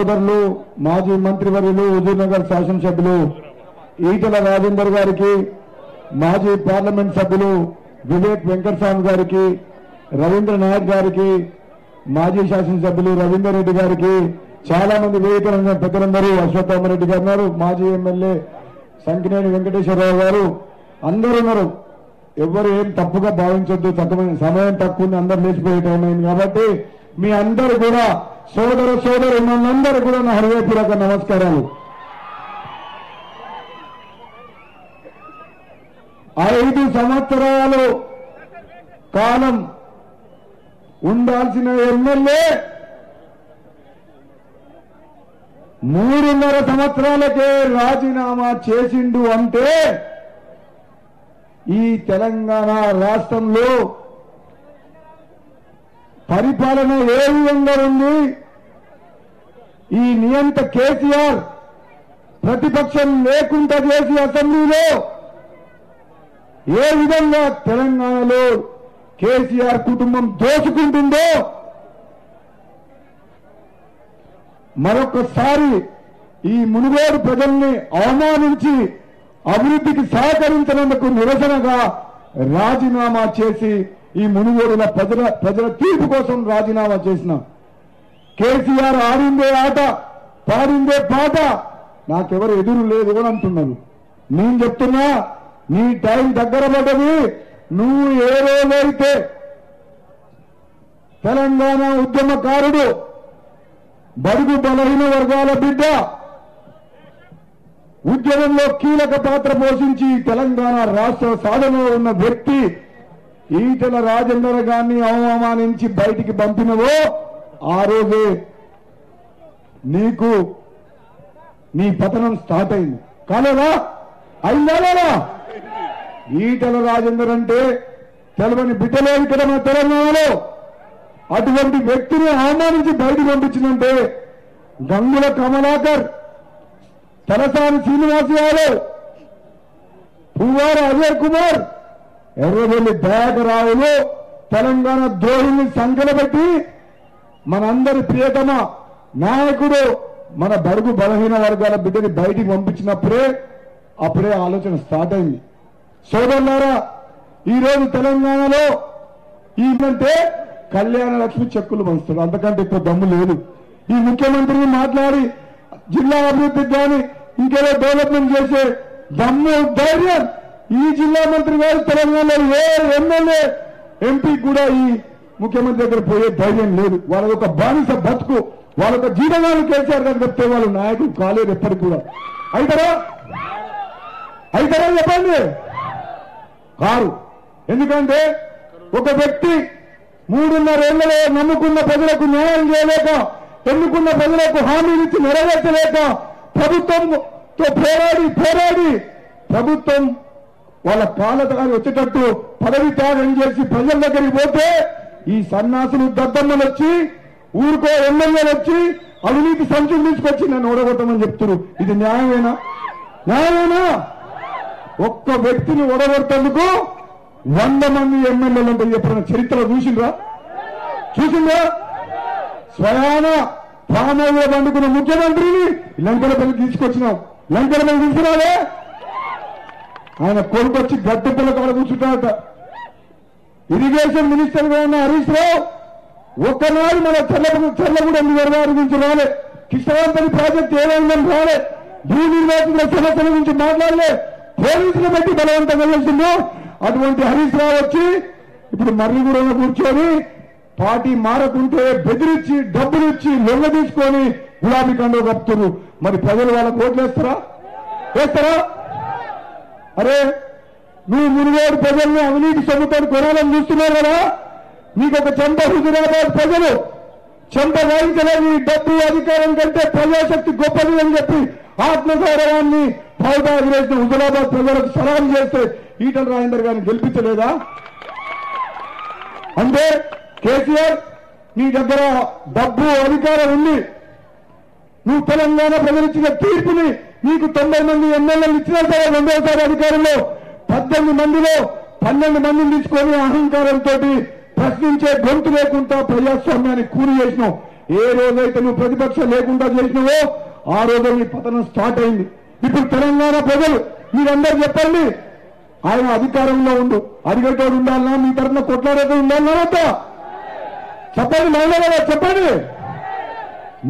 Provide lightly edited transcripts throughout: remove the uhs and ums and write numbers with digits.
సోదరులు మాజీ మంత్రివర్యులు హుజూర్నగర్ శాసనసభ్యులు ఈటల రాజేందర్ గారికి మాజీ పార్లమెంట్ సభ్యులు వివేక్ వెంకటస్వామి గారికి రవీంద్ర నాయక్ గారికి మాజీ శాసనసభ్యులు రవీందర్ రెడ్డి గారికి చాలా మంది వేదికలున్న పెద్దలందరూ అశ్వత్థామరెడ్డి గారు ఉన్నారు మాజీ ఎమ్మెల్యే సంకినేని వెంకటేశ్వరరావు గారు అందరూ ఉన్నారు ఎవరు ఏం తప్పుగా భావించొద్దు సమయం తక్కువ ఉంది అందరూ లేచిపోయే టైం అయింది కాబట్టి మీ అందరూ కూడా సోదర సోదరులందరూ కూడా నా హృదయపూర్వక నమస్కారాలు ఐదు సంవత్సరాలు కాలం ఉండాల్సిన ఎమ్మెల్యే 3.5 సంవత్సరాలకే రాజీనామా చేసిండు అంటే ఈ తెలంగాణ రాష్ట్రంలో పరిపాలన ఏ విధంగా ఉంది ఈ నియంత కేసీఆర్ ప్రతిపక్షం లేకుండా చేసి అసెంబ్లీలో ఏ విధంగా తెలంగాణలో కేసీఆర్ కుటుంబం దోచుకుంటుందో మరొకసారి ఈ మునుగోడు ప్రజల్ని అవమానించి అభివృద్ధికి సహకరించినందుకు నిరసనగా రాజీనామా చేసి ఈ మునుగోడుల ప్రజల తీర్పు కోసం రాజీనామా చేసిన కేసీఆర్ ఆడిందే ఆట పాడిందే పాట నాకెవరు ఎదురు లేదు అని అంటున్నాను నేను చెప్తున్నా నీ టైం దగ్గర పడ్డది నువ్వు ఏ రోజైతే తెలంగాణ ఉద్యమకారుడు బడుగు బలహీన వర్గాల బిడ్డ ఉద్యమంలో కీలక పాత్ర పోషించి తెలంగాణ రాష్ట్ర సాధనలో ఉన్న వ్యక్తి ఈటల రాజేందర్ గారిని అవమానించి బయటికి పంపినవో ఆ రోజే నీకు నీ పతనం స్టార్ట్ అయింది కాలేదా అయిందా లేదా ఈటల రాజేందర్ అంటే తెలవని బిడ్డలే ఇక్కడ మన తెలంగాణలో అటువంటి వ్యక్తిని అవమానించి బయటకు పంపించిందంటే గంగుల కమలాకర్ తలసాని శ్రీనివాస్ యాదవ్ పువ్వారు అజయ్ కుమార్ ఎర్రబెల్లి దయాకరావులు తెలంగాణ ద్రోహిని సంకలబెట్టి మనందరి ప్రియతమ నాయకుడు మన బడుగు బలహీన వర్గాల బిడ్డని బయటికి పంపించినప్పుడే అప్పుడే ఆలోచన స్టార్ట్ అయింది సోదరులారా ఈరోజు తెలంగాణలో ఏంటంటే కళ్యాణ లక్ష్మి చెక్కులు పంచుతారు అంతకంటే ఎక్కువ దమ్ము లేదు ఈ ముఖ్యమంత్రిని మాట్లాడి జిల్లా అభివృద్ధికి కానీ ఇంకేదో డెవలప్మెంట్ చేసే దమ్ము ధైర్యం ఈ జిల్లా మంత్రి గారు తెలంగాణలో ఏ ఎమ్మెల్యే ఎంపీ కూడా ఈ ముఖ్యమంత్రి దగ్గర పోయే ధైర్యం లేదు వాళ్ళొక బానిస బతుకు వాళ్ళొక జీవనాలు కేసీఆర్ గారు చెప్తే వాళ్ళు నాయకులు కాలేరు ఎప్పటికి కూడా అవుతారా అవుతారా చెప్పండి కారు ఎందుకంటే ఒక వ్యక్తి 3.5 ఏళ్లలో నమ్ముకున్న ప్రజలకు న్యాయం చేయలేక ఎన్నుకున్న ప్రజలకు హామీలు ఇచ్చి నెరవేర్చలేక ప్రభుత్వంతో పోరాడి పోరాడి ప్రభుత్వం వాళ్ళ పాలతగారి వచ్చేటట్టు పదవి త్యాగం చేసి ప్రజల దగ్గరికి పోతే ఈ సన్నాసులు దద్దమ్మలు వచ్చి ఊరికో ఎమ్మెల్యేలు వచ్చి అవినీతి సంచులు తీసుకొచ్చి నన్ను ఓడగొట్టమని చెప్తున్నారు ఇది న్యాయమేనా న్యాయమేనా ఒక్క వ్యక్తిని ఓడగొట్టేందుకు 100 మంది ఎమ్మెల్యేలు అంటే ఎప్పుడైనా చరిత్రలో చూసిందా స్వయాన ప్రాణాలు అందుకున్న ముఖ్యమంత్రిని లంకల పల్లి తీసుకొచ్చినాం లంకల పల్లి తీసుకురాలే ఆయన కొడుకొచ్చి గడ్డి పిల్ల కాడ కూర్చుంటారట ఇరిగేషన్ మినిస్టర్ గా ఉన్న హరీష్ రావు ఒక్కనాడు మన చల్లగూడెం నిర్వహణ గురించి రాలే కిష్టాంతని ప్రాజెక్ట్ ఏమైందని రాలే భూ నిర్వాహకుల సమస్యల గురించి మాట్లాడలే పోలీసులు పెట్టి బలవంతంగా చేసిందో అటువంటి హరీష్ రావు వచ్చి ఇప్పుడు మర్రిగూడలో కూర్చొని పార్టీ మారకుంటే బెదిరించి డబ్బులు ఇచ్చి లొంగ తీసుకొని గులాబీ కండో కప్పుతున్నారు మరి ప్రజలు వాళ్ళకు ఓట్లు వేస్తారా అరే నువ్వు మునుగోడు ప్రజల్ని అవినీతి సొమ్ముతో కొనాలని చూస్తున్నావు కదా నీకు ఒక చెంప హుజురాబాద్ ప్రజలు చెంప వాయించలేని డబ్బు అధికారం కంటే ప్రజాశక్తి గొప్పది అని చెప్పి ఆత్మగౌరవాన్ని ఫైదా చేసిన హుజురాబాద్ ప్రజలకు సలాం చేస్తే ఈటల రాజేందర్ గారిని గెలిపించలేదా అంటే కేసీఆర్ నీ దగ్గర డబ్బు అధికారం ఉంది నువ్వు తెలంగాణ ప్రజలిచ్చిన తీర్పుని నీకు 90 మంది ఎమ్మెల్యేలు ఇచ్చినా సరే 2వ సారి అధికారంలో 18 మందిలో 12 మందిని తీసుకొని అహంకారంతో ప్రశ్నించే గొంతు లేకుండా ప్రజాస్వామ్యాన్ని కూలి చేసినావు ఏ రోజైతే నువ్వు ప్రతిపక్షం లేకుండా చేసినావో ఆ రోజు నీ పతనం స్టార్ట్ అయింది. ఇప్పుడు తెలంగాణ ప్రజలు మీరందరూ చెప్పండి, ఆయన అధికారంలో ఉండు, అడిగేటోడు ఉండాలన్నా మీ తరఫున కొట్లాడేటో ఉండాలన్నా చెప్పండి. మహిళ చెప్పండి,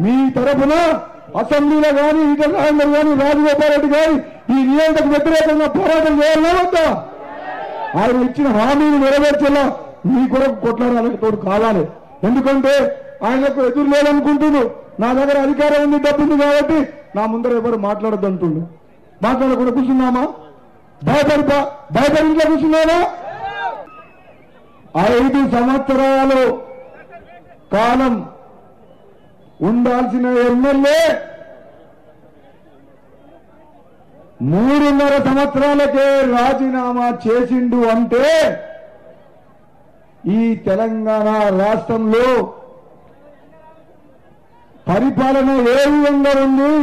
మీ తరఫున అసెంబ్లీలో కానీ ఈటల రాజేందర్ కానీ రాజగోపాల్ రెడ్డి కానీ ఈ నియోజకకు వ్యతిరేకంగా పోరాటం చేయాలన్నా ఆయన ఇచ్చిన హామీని నెరవేర్చేలా మీ కొరకు కొట్లాడాలని తోడు కావాలి. ఎందుకంటే ఆయనకు ఎదురు లేదనుకుంటున్నాడు, నా దగ్గర అధికారం ఉంది డబ్బు ఉంది కాబట్టి నా ముందర ఎవరు మాట్లాడద్దు అంటుండు. మాట్లాడకుండా కూర్చున్నామా? భయపడింట్లో కూర్చున్నామా? 5 సంవత్సరాలు కాలం ఉండాల్సిన ఎమ్మెల్యే 3.5 సంవత్సరాలకే రాజీనామా చేసిండు అంటే ఈ తెలంగాణ రాష్ట్రంలో పరిపాలన ఏ విధంగా ఉంది?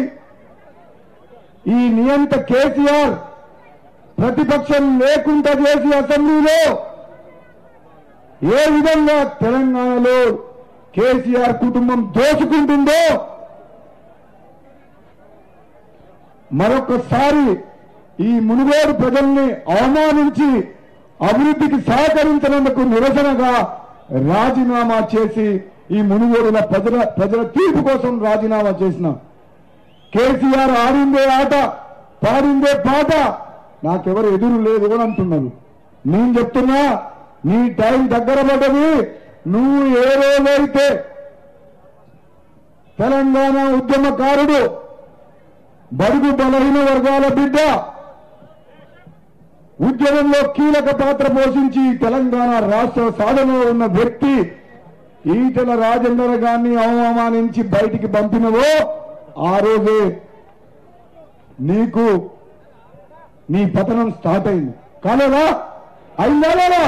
ఈ నియంత కేసీఆర్ ప్రతిపక్షం లేకుండా చేసి అసెంబ్లీలో ఏ విధంగా తెలంగాణలో కేసీఆర్ కుటుంబం దోచుకుంటుందో మరొకసారి ఈ మునుగోడు ప్రజల్ని అవమానించి అభివృద్ధికి సహకరించినందుకు నిరసనగా రాజీనామా చేసి ఈ మునుగోడుల ప్రజల తీర్పు కోసం రాజీనామా చేసిన కేసీఆర్ ఆడిందే ఆట పాడిందే పాట, నాకెవరు ఎదురు లేదు అని అంటున్నాను. నేను చెప్తున్నా, నీ టైం దగ్గర పడ్డది. నువ్వు ఏ రోజైతే తెలంగాణ ఉద్యమకారుడు, బడుగు బలహీన వర్గాల బిడ్డ, ఉద్యమంలో కీలక పాత్ర పోషించి తెలంగాణ రాష్ట్ర సాధనలో ఉన్న వ్యక్తి ఈటల రాజేందర్ గారిని అవమానించి బయటికి పంపినవో ఆ రోజే నీకు నీ పతనం స్టార్ట్ అయింది. కాలేదా? అయిందా లేదా?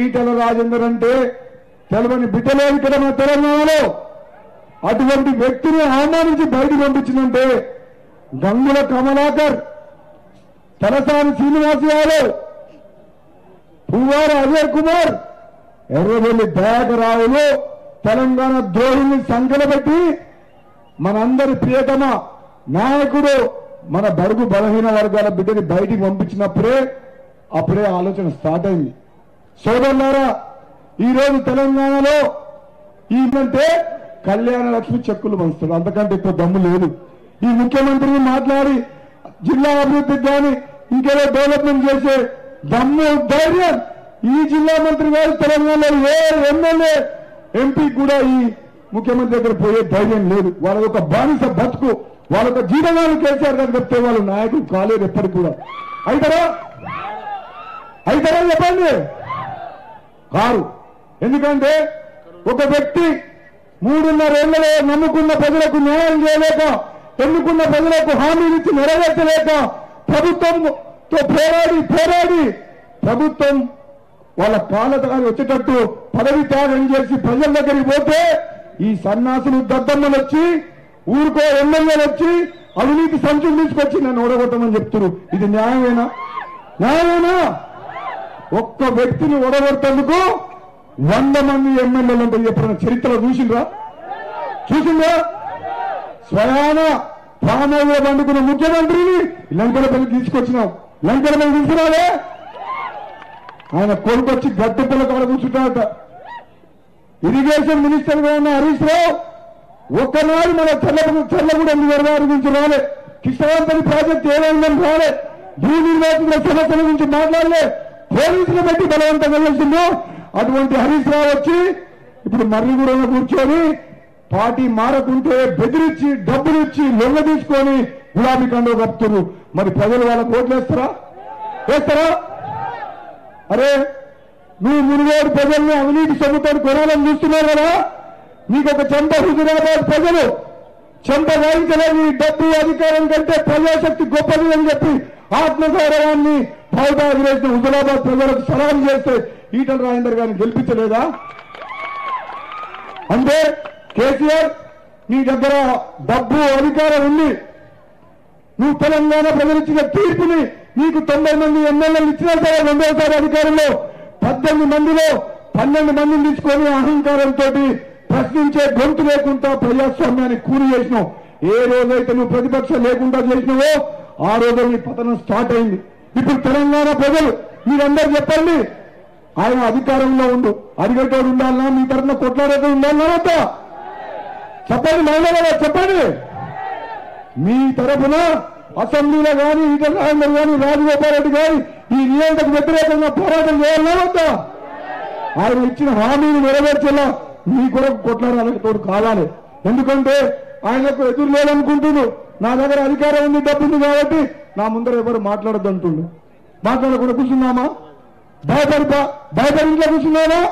ఈటల రాజేందర్ అంటే తెలవని బిడ్డలే ఇక్కడ మన తెలంగాణలో. అటువంటి వ్యక్తిని అవమానించి బయటకు పంపించిందంటే గంగుల కమలాకర్, తలసాని శ్రీనివాస్ యాదవ్, పువ్వార అజయ్ కుమార్, ఎర్రబెల్లి దయాకరావులు తెలంగాణ ద్రోహిని సంకలబెట్టి మనందరి ప్రియతమ నాయకుడు మన బడుగు బలహీన వర్గాల బిడ్డని బయటికి పంపించినప్పుడే అప్పుడే ఆలోచన స్టార్ట్ అయింది. సోదరులారా, ఈరోజు తెలంగాణలో ఏంటంటే కళ్యాణ లక్ష్మి చెక్కులు పంచుతాడు, అంతకంటే ఎక్కువ దమ్ము లేదు. ఈ ముఖ్యమంత్రిని మాట్లాడి జిల్లా అభివృద్ధికి కానీ ఇంకేదో డెవలప్మెంట్ చేసే దమ్ము ధైర్యం ఈ జిల్లా మంత్రి గారు తెలంగాణలో ఏ ఎమ్మెల్యే ఎంపీ కూడా ఈ ముఖ్యమంత్రి దగ్గర పోయే ధైర్యం లేదు. వాళ్ళ యొక్క బానిస బతుకు, వాళ్ళ యొక్క జీవనాలు కేసీఆర్ గారు చెప్తే వాళ్ళు నాయకులు కాలేరు ఎప్పటికి కూడా. అయితారా? అయితారా చెప్పండి? కారు. ఎందుకంటే ఒక వ్యక్తి 3.5 ఏళ్లలో నమ్ముకున్న ప్రజలకు న్యాయం చేయలేక, ఎన్నుకున్న ప్రజలకు హామీనిచ్చి నెరవేర్చలేక, ప్రభుత్వంతో పోరాడి ప్రభుత్వం వాళ్ళ కాలతగాని వచ్చేటట్టు పదవి త్యాగం చేసి ప్రజల దగ్గరికి పోతే ఈ సన్నాసులు దద్దమ్మలు వచ్చి ఊరికో ఎమ్మెల్యేలు వచ్చి అవినీతి సంచులు తీసుకొచ్చి నన్ను ఓడగొట్టమని చెప్తున్నారు. ఇది న్యాయమేనా? న్యాయమేనా? ఒక్క వ్యక్తిని ఓడగొట్టేందుకు 100 మంది ఎమ్మెల్యేలు అంటే ఎప్పుడైనా చరిత్రలో చూసిందా? స్వయాన ప్రాణంలో పండుకున్న ముఖ్యమంత్రిని లంకలపల్లి తీసుకొచ్చినాం. లంకలపల్లి తీసుకురాలే, ఆయన కొడుకొచ్చి గడ్డ పిల్ల కాడ కూర్చుంటాడట. ఇరిగేషన్ మినిస్టర్ గా ఉన్న హరీష్ రావు ఒక్కనాడు మన చల్లగూడెం నిర్వాహం గురించి రాలే, కిష్టాంతరి ప్రాజెక్ట్ ఏమైందని రాలే, భూ నిర్వాహకుల సమస్యల గురించి మాట్లాడలే, పోలీసులు పెట్టి బలవంతంగా చేసిందో. అటువంటి హరీష్ రావు వచ్చి ఇప్పుడు మర్రిగూడెంలో కూర్చొని పార్టీ మారకుంటే బెదిరించి డబ్బులిచ్చి లొంగ తీసుకొని గులాబీ కండో కప్పుతున్నారు. మరి ప్రజలు వాళ్ళకు ఓట్లు వేస్తారా? వేస్తారా? అరే, నువ్వు మునుగోడు ప్రజల్ని అవినీతి సొమ్ముతో కొనాలని చూస్తున్నావు కదా, నీకు ఒక చెంత హుజురాబాద్ ప్రజలు చెంత వాయించలేని డబ్బు అధికారం కంటే ప్రజాశక్తి గొప్పది అని చెప్పి ఆత్మగౌరవాన్ని బయట అధిరేసిన హుజురాబాద్ ప్రజలకు సలాం చేస్తే ఈటల రాజేందర్ గారిని గెలిపించలేదా? అంటే కేసీఆర్ నీ దగ్గర డబ్బు అధికారం ఉంది, నువ్వు తెలంగాణ ప్రజలు ఇచ్చిన తీర్పుని నీకు 90 మంది ఎమ్మెల్యేలు ఇచ్చినా సరే 2వ సారి అధికారంలో 18 మందిలో 12 మందిని తీసుకొని అహంకారంతో ప్రశ్నించే గొంతు లేకుండా ప్రజాస్వామ్యాన్ని కూలి చేసినావు. ఏ రోజైతే నువ్వు ప్రతిపక్షం లేకుండా చేసినావో ఆ రోజు నీ పతనం స్టార్ట్ అయింది. ఇప్పుడు తెలంగాణ ప్రజలు మీరందరూ చెప్పండి, ఆయన అధికారంలో ఉండు, అడిగేటోడు ఉండాలన్నా మీ తరఫున కొట్లాడేటోడు ఉండాలన్నా వద్దా? చెప్పండి మహిళ, చెప్పండి. మీ తరఫున అసెంబ్లీలో కానీ ఈటల రాజేందర్ కానీ రాజగోపాల్ రెడ్డి కానీ ఈ నియోజకవర్గ వ్యతిరేకంగా పోరాటం చేయాలన్నా వద్దా? ఆయన ఇచ్చిన హామీని నెరవేర్చేలా మీ కొరకు కొట్లాడాలని తోడు కావాలి. ఎందుకంటే ఆయనకు ఎదురు లేదనుకుంటుడు, నా దగ్గర అధికారం ఉంది, డబ్బుంది కాబట్టి నా ముందర ఎవరు మాట్లాడద్దు అంటుండు. మాట్లాడకుండా కూర్చున్నామా? భయపడి ఇంట్లో కూర్చున్నామా?